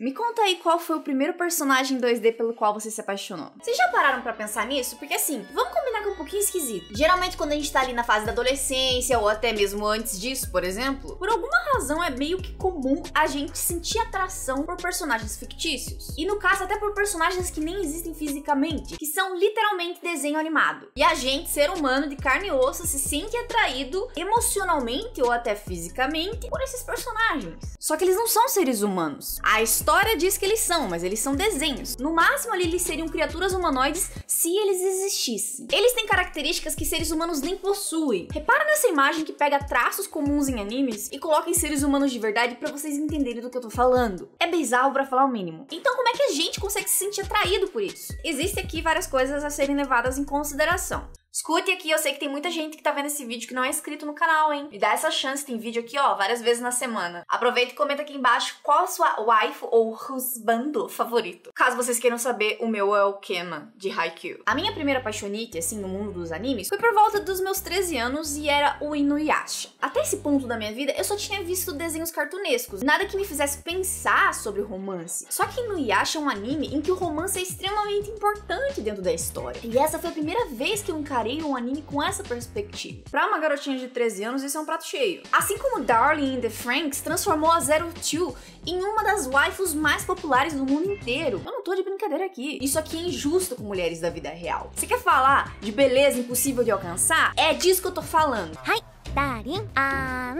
Me conta aí qual foi o primeiro personagem 2D pelo qual você se apaixonou. Vocês já pararam pra pensar nisso? Porque assim, vamos combinar que é um pouquinho esquisito. Geralmente quando a gente tá ali na fase da adolescência, ou até mesmo antes disso, por exemplo, por alguma razão é meio que comum a gente sentir atração por personagens fictícios. E no caso até por personagens que nem existem fisicamente, que são literalmente desenho animado. E a gente, ser humano de carne e osso, se sente atraído emocionalmente ou até fisicamente por esses personagens. Só que eles não são seres humanos. A história diz que eles são, mas eles são desenhos. No máximo ali eles seriam criaturas humanoides se eles existissem. Eles têm características que seres humanos nem possuem. Repara nessa imagem que pega traços comuns em animes e coloca em seres humanos de verdade pra vocês entenderem do que eu tô falando. É bizarro pra falar o mínimo. Então como é que a gente consegue se sentir atraído por isso? Existem aqui várias coisas a serem levadas em consideração. Escute aqui, eu sei que tem muita gente que tá vendo esse vídeo que não é inscrito no canal, hein? Me dá essa chance, tem vídeo aqui, ó, várias vezes na semana. Aproveita e comenta aqui embaixo qual a sua waifu ou husbando favorito. Caso vocês queiram saber, o meu é o Kenan, de Haikyuu. A minha primeira apaixonite, assim, no mundo dos animes, foi por volta dos meus 13 anos e era o Inuyasha. Até esse ponto da minha vida, eu só tinha visto desenhos cartunescos, nada que me fizesse pensar sobre romance. Só que Inuyasha é um anime em que o romance é extremamente importante dentro da história. E essa foi a primeira vez que eu encarei um anime com essa perspectiva. Pra uma garotinha de 13 anos, isso é um prato cheio. Assim como Darling in the Franxx transformou a Zero Two em uma das waifus mais populares do mundo inteiro. Eu não tô de brincadeira aqui. Isso aqui é injusto com mulheres da vida real. Você quer falar de beleza impossível de alcançar? É disso que eu tô falando. Hi.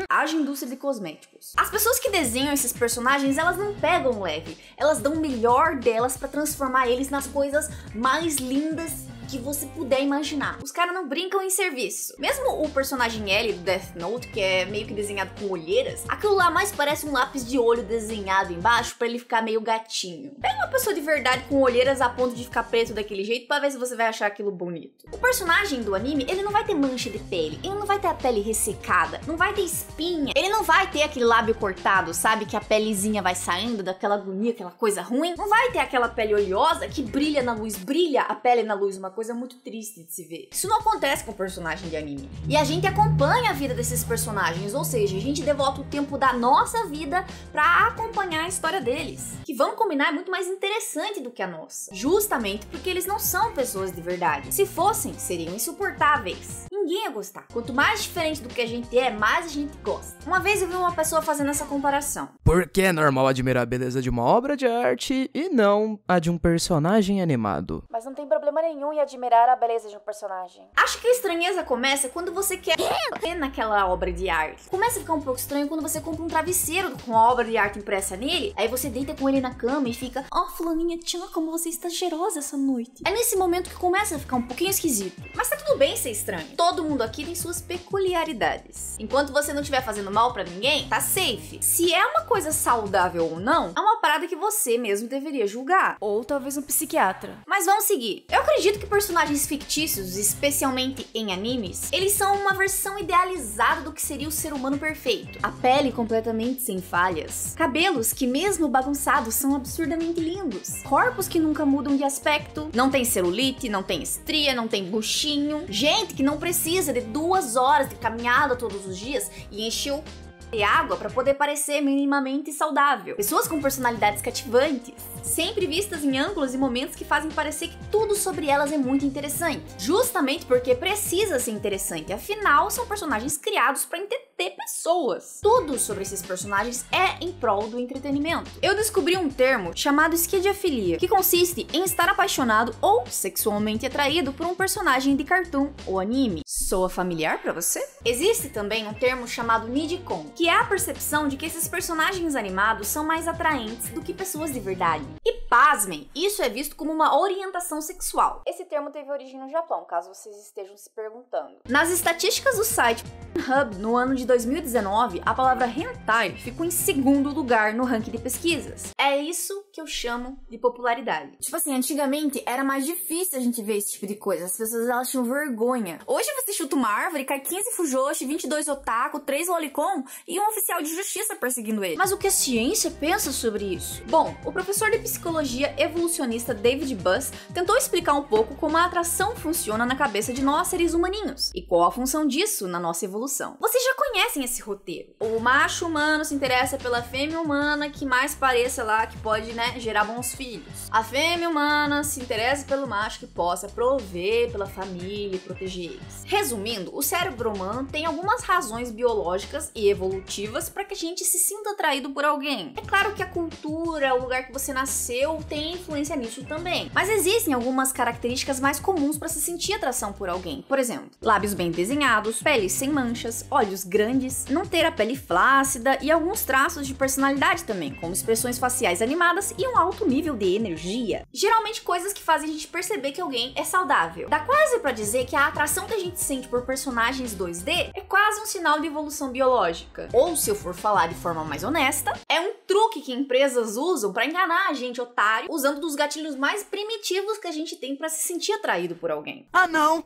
Haja indústria de cosméticos. As pessoas que desenham esses personagens, elas não pegam leve. Elas dão o melhor delas pra transformar eles nas coisas mais lindas que você puder imaginar. Os caras não brincam em serviço. Mesmo o personagem L do Death Note, que é meio que desenhado com olheiras, aquilo lá mais parece um lápis de olho desenhado embaixo pra ele ficar meio gatinho. Pega uma pessoa de verdade com olheiras a ponto de ficar preto daquele jeito pra ver se você vai achar aquilo bonito. O personagem do anime, ele não vai ter mancha de pele, ele não vai ter a pele ressecada, não vai ter espinha, ele não vai ter aquele lábio cortado, sabe? Que a pelezinha vai saindo daquela agonia, aquela coisa ruim. Não vai ter aquela pele oleosa que brilha na luz, brilha a pele na luz, uma coisa muito triste de se ver. Isso não acontece com personagem de anime. E a gente acompanha a vida desses personagens, ou seja, a gente devota o tempo da nossa vida pra acompanhar a história deles. Que, vamos combinar, é muito mais interessante do que a nossa. Justamente porque eles não são pessoas de verdade. Se fossem, seriam insuportáveis. Ninguém ia gostar. Quanto mais diferente do que a gente é, mais a gente gosta. Uma vez eu vi uma pessoa fazendo essa comparação. Porque é normal admirar a beleza de uma obra de arte e não a de um personagem animado. Mas não tem problema nenhum em admirar a beleza de um personagem. Acho que a estranheza começa quando você quer ver naquela obra de arte. Começa a ficar um pouco estranho quando você compra um travesseiro com a obra de arte impressa nele, aí você deita com ele na cama e fica, ó, fulaninha, tchan, como você está cheirosa essa noite. É nesse momento que começa a ficar um pouquinho esquisito. Mas tá tudo bem ser estranho. Todo mundo aqui tem suas peculiaridades. Enquanto você não estiver fazendo mal pra ninguém, tá safe. Se é uma coisa saudável ou não, é uma parada que você mesmo deveria julgar. Ou talvez um psiquiatra. Mas vamos seguir. Eu acredito que personagens fictícios, especialmente em animes, eles são uma versão idealizada do que seria o ser humano perfeito. A pele completamente sem falhas, cabelos que mesmo bagunçados são absurdamente lindos, corpos que nunca mudam de aspecto, não tem celulite, não tem estria, não tem buchinho, gente que não precisa de 2 horas de caminhada todos os dias e encher o de água para poder parecer minimamente saudável. Pessoas com personalidades cativantes, sempre vistas em ângulos e momentos que fazem parecer que tudo sobre elas é muito interessante. Justamente porque precisa ser interessante, afinal são personagens criados para entreter pessoas. Tudo sobre esses personagens é em prol do entretenimento. Eu descobri um termo chamado skidiafilia, que consiste em estar apaixonado ou sexualmente atraído por um personagem de cartoon ou anime. Soa familiar para você? Existe também um termo chamado Nijikon, que é a percepção de que esses personagens animados são mais atraentes do que pessoas de verdade. E pasmem, isso é visto como uma orientação sexual. Esse termo teve origem no Japão, caso vocês estejam se perguntando. Nas estatísticas do site PHUB, no ano de 2019, a palavra hentai ficou em segundo lugar no ranking de pesquisas. É isso que eu chamo de popularidade. Tipo assim, antigamente era mais difícil a gente ver esse tipo de coisa. As pessoas, elas tinham vergonha. Hoje você chuta uma árvore, cai 15 Fujoshi, 22 Otaku, 3 Lolicon e um oficial de justiça perseguindo ele. Mas o que a ciência pensa sobre isso? Bom, o professor de psicologia psicologia evolucionista David Buss tentou explicar um pouco como a atração funciona na cabeça de nós, seres humaninhos, e qual a função disso na nossa evolução. Vocês já conhecem esse roteiro. O macho humano se interessa pela fêmea humana que mais pareça lá, que pode, né, gerar bons filhos. A fêmea humana se interessa pelo macho que possa prover pela família e proteger eles. Resumindo, o cérebro humano tem algumas razões biológicas e evolutivas para que a gente se sinta atraído por alguém. É claro que a cultura, o lugar que você nasceu, tem influência nisso também. Mas existem algumas características mais comuns para se sentir atração por alguém. Por exemplo, lábios bem desenhados, pele sem manchas, olhos grandes, não ter a pele flácida e alguns traços de personalidade também, como expressões faciais animadas e um alto nível de energia. Geralmente coisas que fazem a gente perceber que alguém é saudável. Dá quase pra dizer que a atração que a gente sente por personagens 2D é quase um sinal de evolução biológica. Ou, se eu for falar de forma mais honesta, é um truque que empresas usam pra enganar a gente, otário, usando dos gatilhos mais primitivos que a gente tem pra se sentir atraído por alguém. Ah, não!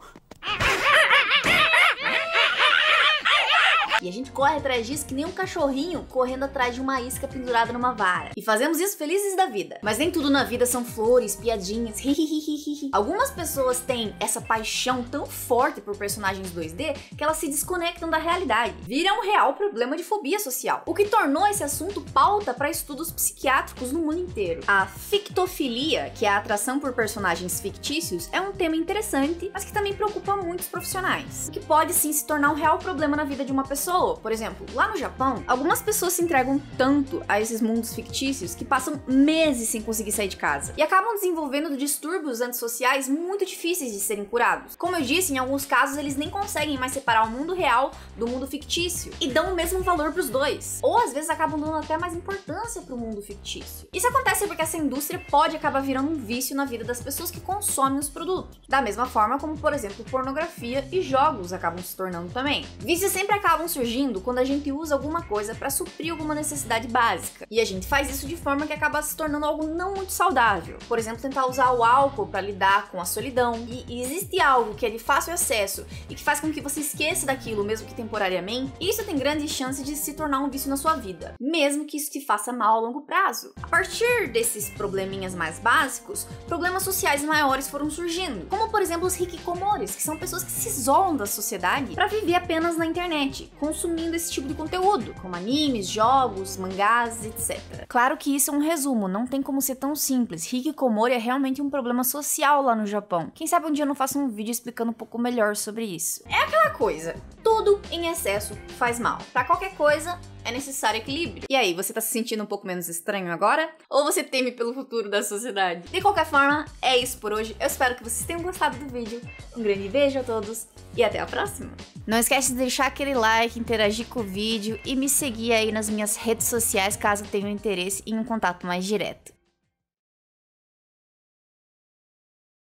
E a gente corre atrás disso que nem um cachorrinho correndo atrás de uma isca pendurada numa vara. E fazemos isso felizes da vida. Mas nem tudo na vida são flores, piadinhas, hihihihihi. Algumas pessoas têm essa paixão tão forte por personagens 2D que elas se desconectam da realidade. Vira um real problema de fobia social, o que tornou esse assunto pauta para estudos psiquiátricos no mundo inteiro. A fictofilia, que é a atração por personagens fictícios, é um tema interessante, mas que também preocupa muitos profissionais. O que pode sim se tornar um real problema na vida de uma pessoa. Por exemplo, lá no Japão, algumas pessoas se entregam tanto a esses mundos fictícios que passam meses sem conseguir sair de casa e acabam desenvolvendo distúrbios antissociais muito difíceis de serem curados. Como eu disse, em alguns casos eles nem conseguem mais separar o mundo real do mundo fictício e dão o mesmo valor para os dois, ou às vezes acabam dando até mais importância para o mundo fictício. Isso acontece porque essa indústria pode acabar virando um vício na vida das pessoas que consomem os produtos, da mesma forma como, por exemplo, pornografia e jogos acabam se tornando também. Vícios sempre acabam surgindo quando a gente usa alguma coisa para suprir alguma necessidade básica. E a gente faz isso de forma que acaba se tornando algo não muito saudável. Por exemplo, tentar usar o álcool para lidar com a solidão. E existe algo que é de fácil acesso e que faz com que você esqueça daquilo, mesmo que temporariamente. Isso tem grande chance de se tornar um vício na sua vida, mesmo que isso te faça mal a longo prazo. A partir desses probleminhas mais básicos, problemas sociais maiores foram surgindo, como por exemplo os hikikomores, que são pessoas que se isolam da sociedade para viver apenas na internet, consumindo esse tipo de conteúdo, como animes, jogos, mangás, etc. Claro que isso é um resumo, não tem como ser tão simples. Hikikomori é realmente um problema social lá no Japão. Quem sabe um dia eu não faço um vídeo explicando um pouco melhor sobre isso. É aquela coisa, tudo em excesso faz mal. Pra qualquer coisa, é necessário equilíbrio. E aí, você tá se sentindo um pouco menos estranho agora? Ou você teme pelo futuro da sociedade? De qualquer forma, é isso por hoje. Eu espero que vocês tenham gostado do vídeo. Um grande beijo a todos e até a próxima. Não esquece de deixar aquele like, interagir com o vídeo e me seguir aí nas minhas redes sociais caso tenha um interesse em um contato mais direto.